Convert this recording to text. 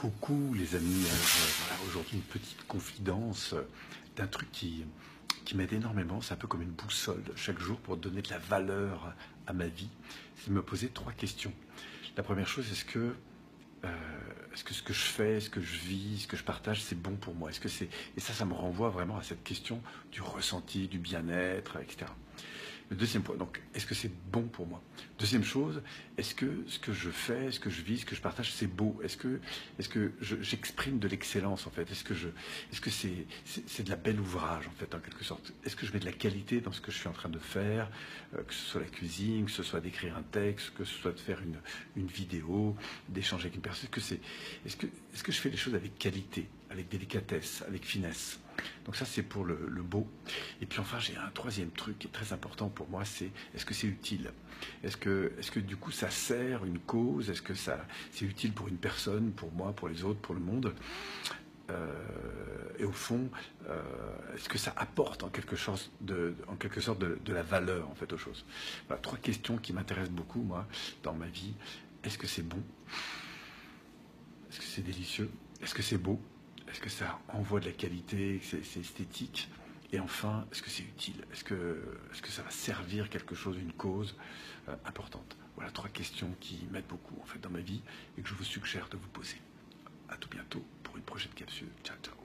Coucou les amis, voilà, aujourd'hui une petite confidence d'un truc qui m'aide énormément, c'est un peu comme une boussole chaque jour pour donner de la valeur à ma vie, c'est de me poser trois questions. La première chose, est-ce que ce que je fais, ce que je vis, ce que je partage, c'est bon pour moi? Est-ce que c'est... Et ça me renvoie vraiment à cette question du ressenti, du bien-être, etc. Le deuxième point, donc, est-ce que c'est bon pour moi? Deuxième chose, est-ce que ce que je fais, ce que je vis, ce que je partage, c'est beau? Est-ce que j'exprime de l'excellence, en fait? Est-ce que c'est de la belle ouvrage, en fait, en quelque sorte? Est-ce que je mets de la qualité dans ce que je suis en train de faire, que ce soit la cuisine, que ce soit d'écrire un texte, que ce soit de faire une vidéo, d'échanger avec une personne? Est-ce que je fais les choses avec qualité, avec délicatesse, avec finesse? Donc ça, c'est pour le beau. Et puis enfin, j'ai un troisième truc qui est très important pour moi, c'est est-ce que c'est utile? Est-ce que du coup, ça sert une cause? Est-ce que c'est utile pour une personne, pour moi, pour les autres, pour le monde? Et au fond, est-ce que ça apporte en quelque sorte de la valeur, en fait, aux choses? Voilà, trois questions qui m'intéressent beaucoup, moi, dans ma vie. Est-ce que c'est bon? Est-ce que c'est délicieux? Est-ce que c'est beau? Est-ce que ça envoie de la qualité, c'est esthétique? Et enfin, est-ce que c'est utile? Est-ce que ça va servir quelque chose, une cause importante? Voilà trois questions qui m'aident beaucoup en fait dans ma vie et que je vous suggère de vous poser. À tout bientôt pour une prochaine capsule. Ciao, ciao.